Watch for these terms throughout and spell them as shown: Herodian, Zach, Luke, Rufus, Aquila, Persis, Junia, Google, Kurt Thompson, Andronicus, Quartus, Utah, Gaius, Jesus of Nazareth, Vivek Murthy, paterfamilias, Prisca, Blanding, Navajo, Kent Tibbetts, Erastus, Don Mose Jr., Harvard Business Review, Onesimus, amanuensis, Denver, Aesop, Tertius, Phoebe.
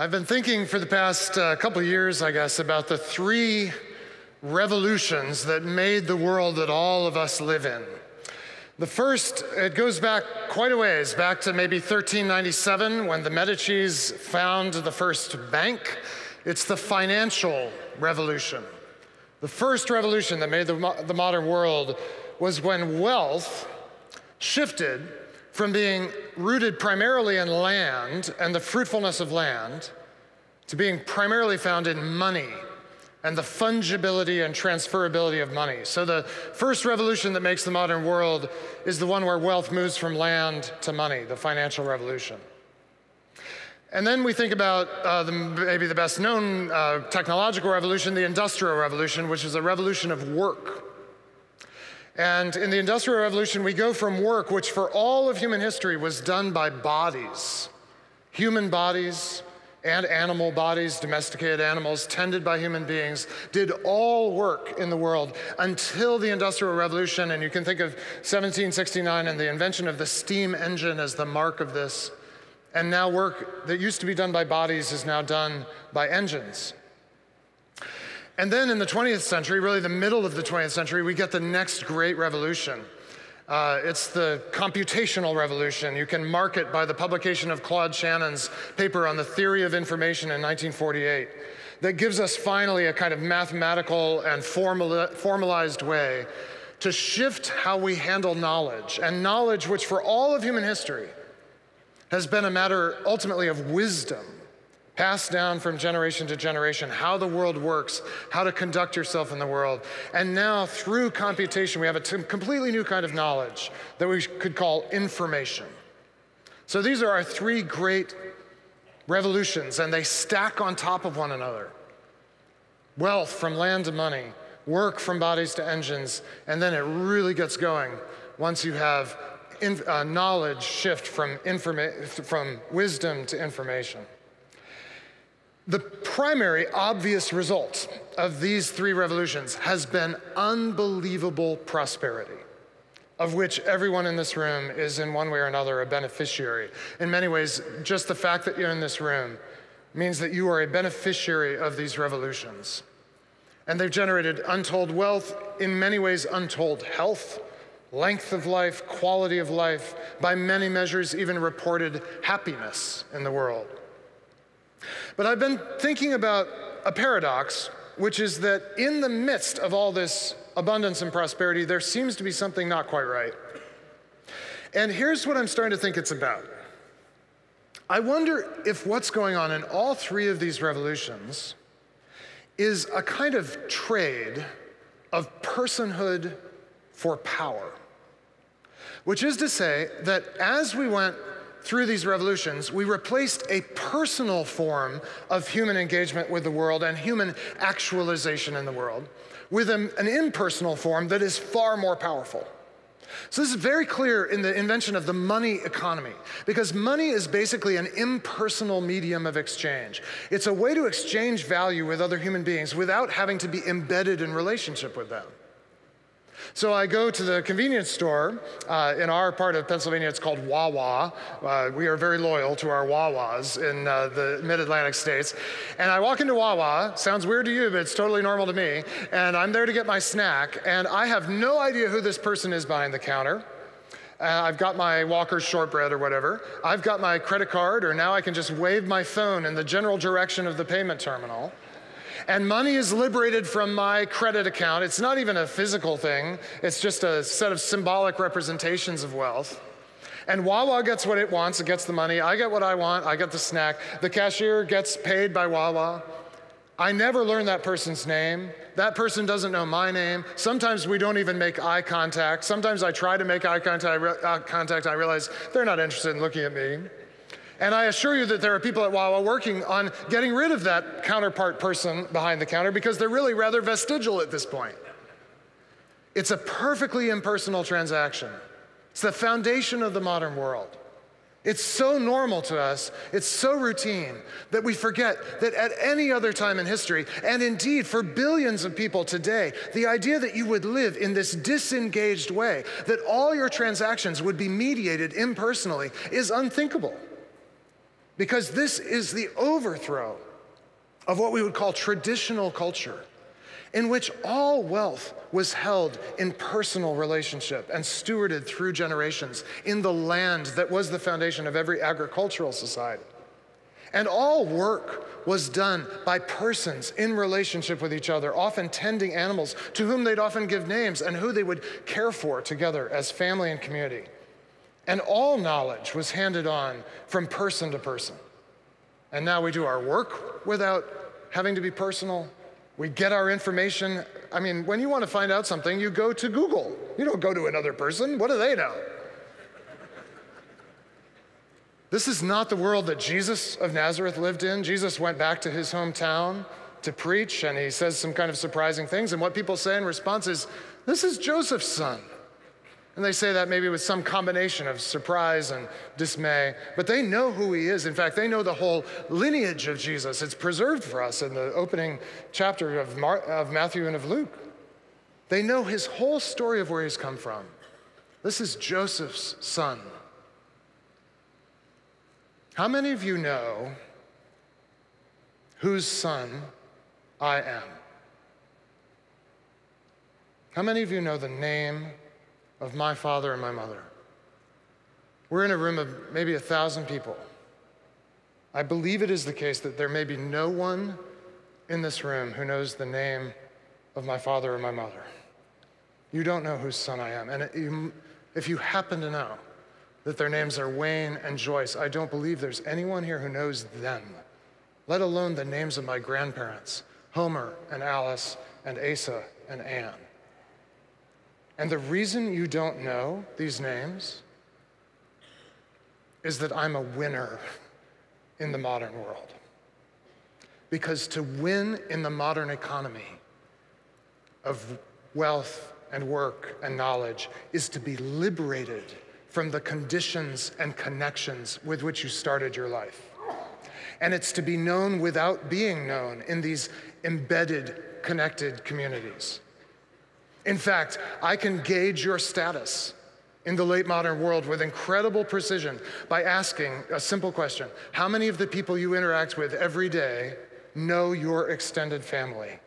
I've been thinking for the past couple years, I guess, about the three revolutions that made the world that all of us live in. The first, it goes back quite a ways, back to maybe 1397 when the Medicis found the first bank. It's the financial revolution. The first revolution that made the modern world was when wealth shifted from being rooted primarily in land and the fruitfulness of land to being primarily found in money and the fungibility and transferability of money. So the first revolution that makes the modern world is the one where wealth moves from land to money, the financial revolution. And then we think about maybe the best known technological revolution, the Industrial Revolution, which is a revolution of work. And in the Industrial Revolution, we go from work, which for all of human history was done by bodies, human bodies, and animal bodies, domesticated animals, tended by human beings, did all work in the world until the Industrial Revolution. And you can think of 1769 and the invention of the steam engine as the mark of this. And now work that used to be done by bodies is now done by engines. And then in the 20th century, really the middle of the 20th century, we get the next great revolution. It's the computational revolution. You can mark it by the publication of Claude Shannon's paper on the theory of information in 1948 that gives us finally a kind of mathematical and formalized way to shift how we handle knowledge. And knowledge, which for all of human history has been a matter ultimately of wisdom, passed down from generation to generation, how the world works, how to conduct yourself in the world. And now through computation, we have a completely new kind of knowledge that we could call information. So these are our three great revolutions, and they stack on top of one another. Wealth from land to money, work from bodies to engines, and then it really gets going once you have knowledge shift from wisdom to information. The primary obvious result of these three revolutions has been unbelievable prosperity, of which everyone in this room is in one way or another a beneficiary. In many ways, just the fact that you're in this room means that you are a beneficiary of these revolutions. And they've generated untold wealth, in many ways untold health, length of life, quality of life, by many measures even reported happiness in the world. But I've been thinking about a paradox, which is that in the midst of all this abundance and prosperity, there seems to be something not quite right. And here's what I'm starting to think it's about. I wonder if what's going on in all three of these revolutions is a kind of trade of personhood for power, which is to say that as we went through these revolutions, we replaced a personal form of human engagement with the world and human actualization in the world with an impersonal form that is far more powerful. So this is very clear in the invention of the money economy, because money is basically an impersonal medium of exchange. It's a way to exchange value with other human beings without having to be embedded in relationship with them. So I go to the convenience store. In our part of Pennsylvania, it's called Wawa. We are very loyal to our Wawas in the mid-Atlantic states. And I walk into Wawa. Sounds weird to you, but it's totally normal to me. And I'm there to get my snack. And I have no idea who this person is behind the counter. I've got my Walker's shortbread or whatever. I've got my credit card, or now I can just wave my phone in the general direction of the payment terminal. And money is liberated from my credit account. It's not even a physical thing. It's just a set of symbolic representations of wealth. And Wawa gets what it wants. It gets the money. I get what I want. I get the snack. The cashier gets paid by Wawa. I never learn that person's name. That person doesn't know my name. Sometimes we don't even make eye contact. Sometimes I try to make eye contact. I realize they're not interested in looking at me. And I assure you that there are people at Wawa working on getting rid of that counterpart person behind the counter, because they're really rather vestigial at this point. It's a perfectly impersonal transaction. It's the foundation of the modern world. It's so normal to us, it's so routine, that we forget that at any other time in history, and indeed for billions of people today, the idea that you would live in this disengaged way, that all your transactions would be mediated impersonally, is unthinkable. because this is the overthrow of what we would call traditional culture, in which all wealth was held in personal relationship and stewarded through generations in the land that was the foundation of every agricultural society. And all work was done by persons in relationship with each other, often tending animals to whom they'd often give names and who they would care for together as family and community. And all knowledge was handed on from person to person. And now we do our work without having to be personal. We get our information. I mean, when you want to find out something, you go to Google. You don't go to another person. What do they know? This is not the world that Jesus of Nazareth lived in. Jesus went back to his hometown to preach, and he says some kind of surprising things. And what people say in response is, "This is Joseph's son." And they say that maybe with some combination of surprise and dismay, but they know who he is. In fact, they know the whole lineage of Jesus. It's preserved for us in the opening chapter of Matthew and of Luke. They know his whole story of where he's come from. This is Joseph's son. How many of you know whose son I am? How many of you know the name of my father and my mother? We're in a room of maybe 1,000 people. I believe it is the case that there may be no one in this room who knows the name of my father or my mother. You don't know whose son I am. And if you happen to know that their names are Wayne and Joyce, I don't believe there's anyone here who knows them, let alone the names of my grandparents, Homer and Alice and Asa and Anne. And the reason you don't know these names is that I'm a winner in the modern world. Because to win in the modern economy of wealth and work and knowledge is to be liberated from the conditions and connections with which you started your life. And it's to be known without being known in these embedded, connected communities. In fact, I can gauge your status in the late modern world with incredible precision by asking a simple question. How many of the people you interact with every day know your extended family?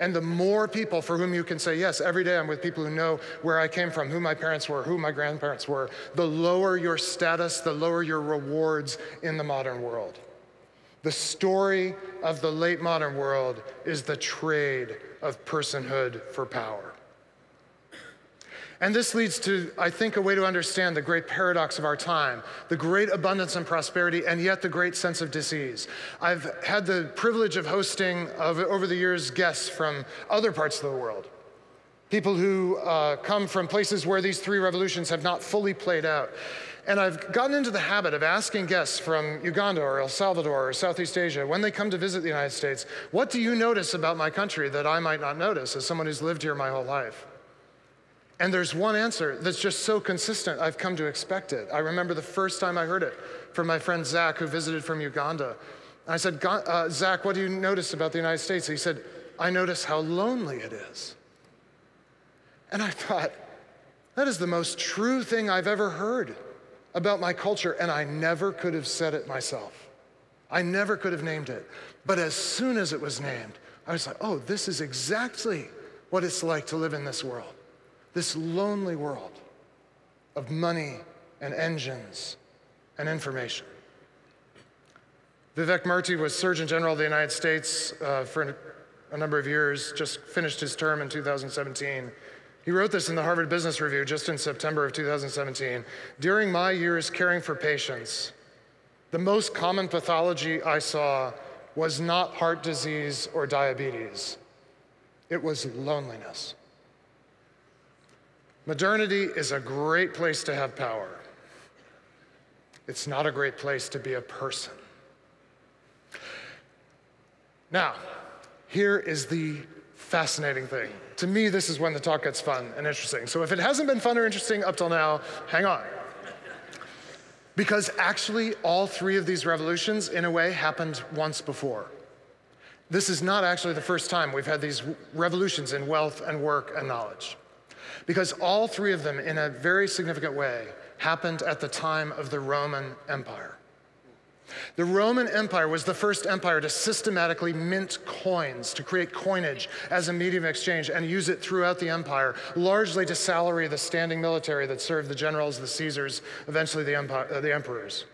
And the more people for whom you can say, yes, every day I'm with people who know where I came from, who my parents were, who my grandparents were, the lower your status, the lower your rewards in the modern world. The story of the late modern world is the trade of personhood for power. And this leads to, I think, a way to understand the great paradox of our time, the great abundance and prosperity, and yet the great sense of disease. I've had the privilege of hosting, over the years, guests from other parts of the world, people who come from places where these three revolutions have not fully played out. And I've gotten into the habit of asking guests from Uganda or El Salvador or Southeast Asia, when they come to visit the United States, what do you notice about my country that I might not notice as someone who's lived here my whole life? And there's one answer that's just so consistent, I've come to expect it. I remember the first time I heard it from my friend Zach, who visited from Uganda. And I said, Zach, what do you notice about the United States? He said, I notice how lonely it is. And I thought, that is the most true thing I've ever heard about my culture, and I never could have said it myself. I never could have named it. But as soon as it was named, I was like, oh, this is exactly what it's like to live in this world, this lonely world of money and engines and information. Vivek Murthy was Surgeon General of the United States for a number of years, just finished his term in 2017. He wrote this in the Harvard Business Review just in September of 2017. During my years caring for patients, the most common pathology I saw was not heart disease or diabetes. It was loneliness. Modernity is a great place to have power. It's not a great place to be a person. Now, here is the fascinating thing. To me, this is when the talk gets fun and interesting. So if it hasn't been fun or interesting up till now, hang on. Because actually, all three of these revolutions, in a way, happened once before. This is not actually the first time we've had these revolutions in wealth and work and knowledge. Because all three of them, in a very significant way, happened at the time of the Roman Empire. The Roman Empire was the first empire to systematically mint coins, to create coinage as a medium of exchange and use it throughout the empire, largely to salary the standing military that served the generals, the Caesars, eventually the emperors.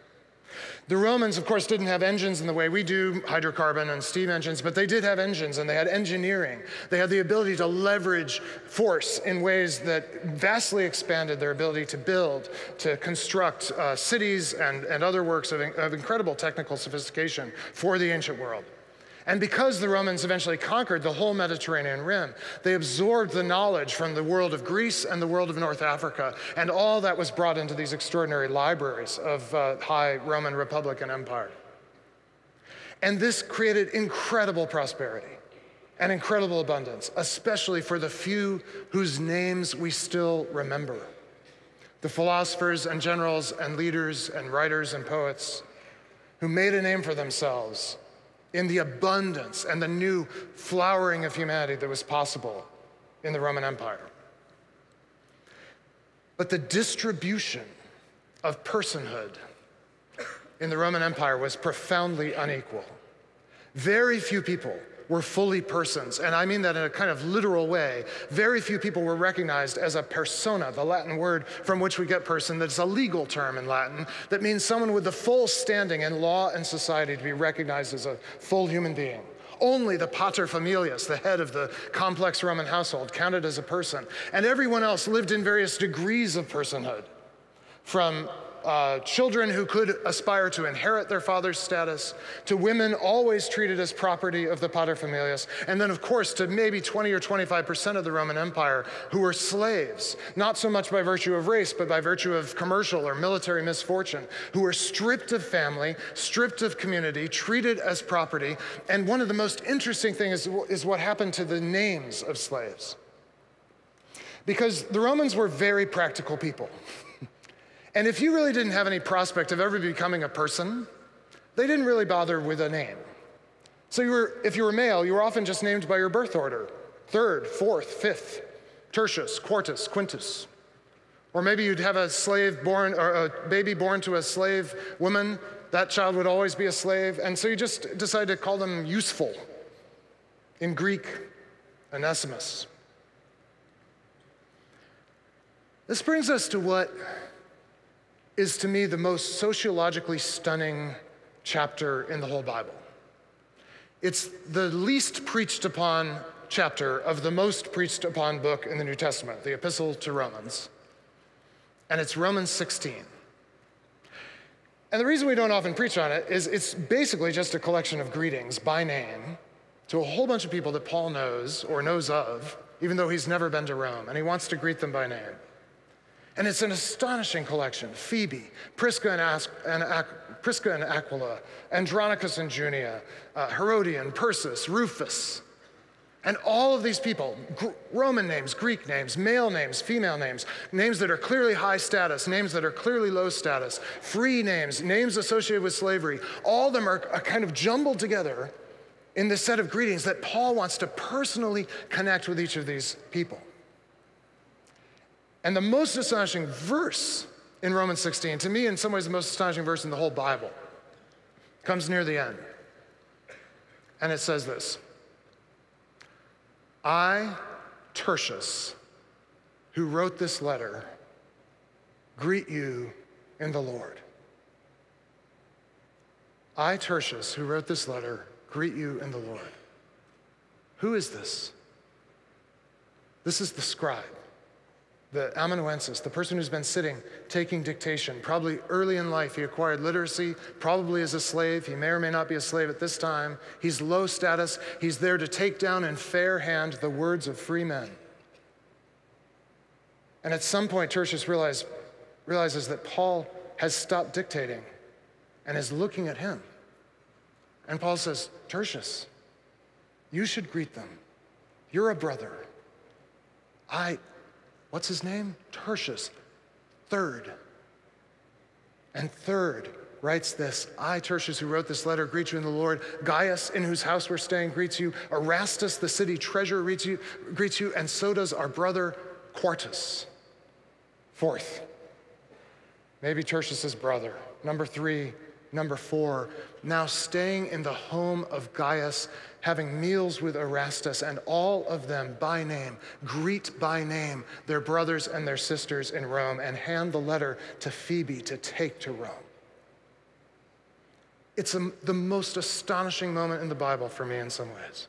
The Romans, of course, didn't have engines in the way we do, hydrocarbon and steam engines, but they did have engines and they had engineering. They had the ability to leverage force in ways that vastly expanded their ability to build, to construct cities and other works of incredible technical sophistication for the ancient world. And because the Romans eventually conquered the whole Mediterranean rim, they absorbed the knowledge from the world of Greece and the world of North Africa, and all that was brought into these extraordinary libraries of high Roman Republic and Empire. And this created incredible prosperity and incredible abundance, especially for the few whose names we still remember. The philosophers and generals and leaders and writers and poets who made a name for themselves in the abundance and the new flowering of humanity that was possible in the Roman Empire. But the distribution of personhood in the Roman Empire was profoundly unequal. Very few people were fully persons, and I mean that in a kind of literal way. Very few people were recognized as a persona, the Latin word from which we get person, that's a legal term in Latin, that means someone with the full standing in law and society to be recognized as a full human being. Only the paterfamilias, the head of the complex Roman household, counted as a person, and everyone else lived in various degrees of personhood, from children who could aspire to inherit their father's status, to women always treated as property of the paterfamilias, and then of course to maybe 20 or 25% of the Roman Empire who were slaves, not so much by virtue of race, but by virtue of commercial or military misfortune, who were stripped of family, stripped of community, treated as property. And one of the most interesting things is what happened to the names of slaves. Because the Romans were very practical people. And if you really didn't have any prospect of ever becoming a person, they didn't really bother with a name. So you were, if you were male, you were often just named by your birth order. Third, fourth, fifth, Tertius, Quartus, Quintus. Or maybe you'd have a slave born, or a baby born to a slave woman. That child would always be a slave. And so you just decided to call them useful. In Greek, Onesimus. This brings us to what is to me the most sociologically stunning chapter in the whole Bible. It's the least preached upon chapter of the most preached upon book in the New Testament, the Epistle to Romans, and it's Romans 16. And the reason we don't often preach on it is it's basically just a collection of greetings by name to a whole bunch of people that Paul knows or knows of, even though he's never been to Rome, and he wants to greet them by name. And it's an astonishing collection. Phoebe, Prisca and Aquila, Andronicus and Junia, Herodian, Persis, Rufus. And all of these people, Roman names, Greek names, male names, female names, names that are clearly high status, names that are clearly low status, free names, names associated with slavery, all of them are kind of jumbled together in this set of greetings that Paul wants to personally connect with each of these people. And the most astonishing verse in Romans 16, to me in some ways the most astonishing verse in the whole Bible, comes near the end. And it says this: I, Tertius, who wrote this letter, greet you in the Lord. I, Tertius, who wrote this letter, greet you in the Lord. Who is this? This is the scribe, the amanuensis, the person who's been sitting, taking dictation. Probably early in life, he acquired literacy, probably as a slave. He may or may not be a slave at this time. He's low status. He's there to take down in fair hand the words of free men. And at some point, Tertius realizes that Paul has stopped dictating and is looking at him. And Paul says, Tertius, you should greet them. You're a brother. What's his name? Tertius, third. And third writes this: I, Tertius, who wrote this letter, greet you in the Lord. Gaius, in whose house we're staying, greets you. Erastus, the city treasurer, greets you. And so does our brother Quartus, fourth. Maybe Tertius's brother. Number three Number 4, now staying in the home of Gaius, having meals with Erastus, and all of them by name, greet by name their brothers and their sisters in Rome, and hand the letter to Phoebe to take to Rome. It's the most astonishing moment in the Bible for me in some ways.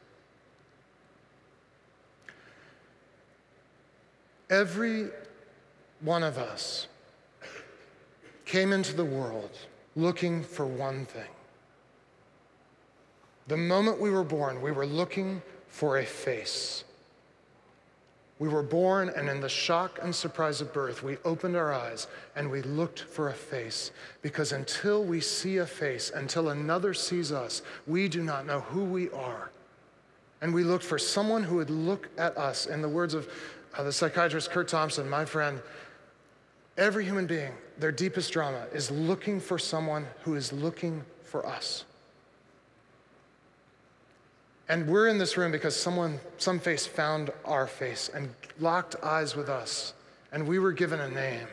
Every one of us came into the world looking for one thing. The moment we were born, we were looking for a face. We were born, and in the shock and surprise of birth, we opened our eyes and we looked for a face, because until we see a face, until another sees us, we do not know who we are. And we looked for someone who would look at us. In the words of the psychiatrist Kurt Thompson, my friend, every human being, their deepest drama is looking for someone who is looking for us. And we're in this room because some face found our face and locked eyes with us, and we were given a name.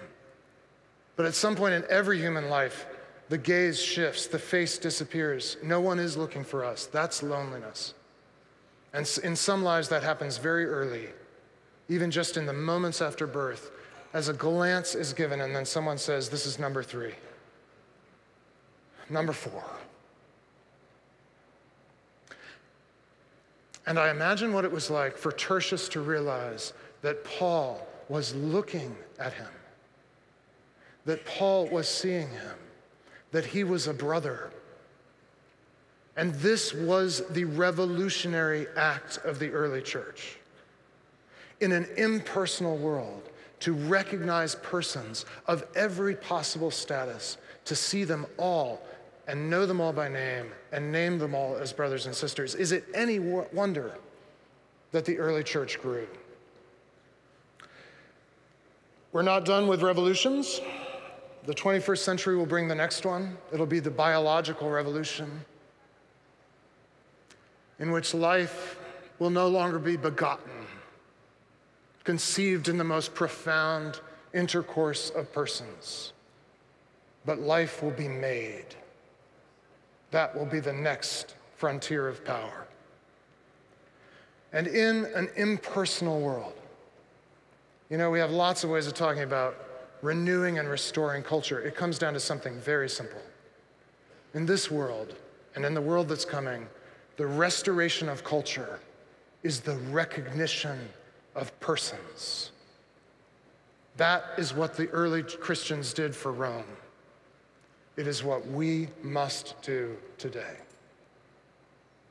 But at some point in every human life, the gaze shifts, the face disappears. No one is looking for us. That's loneliness. And in some lives, that happens very early, even just in the moments after birth, as a glance is given, and then someone says, this is number 3, number 4. And I imagine what it was like for Tertius to realize that Paul was looking at him, that Paul was seeing him, that he was a brother. And this was the revolutionary act of the early church. In an impersonal world, to recognize persons of every possible status, to see them all and know them all by name, and name them all as brothers and sisters. Is it any wonder that the early church grew? We're not done with revolutions. The 21st century will bring the next one. It'll be the biological revolution, in which life will no longer be begotten, conceived in the most profound intercourse of persons, but life will be made. That will be the next frontier of power. And in an impersonal world, you know, we have lots of ways of talking about renewing and restoring culture. It comes down to something very simple. In this world, and in the world that's coming, the restoration of culture is the recognition of persons. That is what the early Christians did for Rome. It is what we must do today.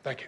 Thank you.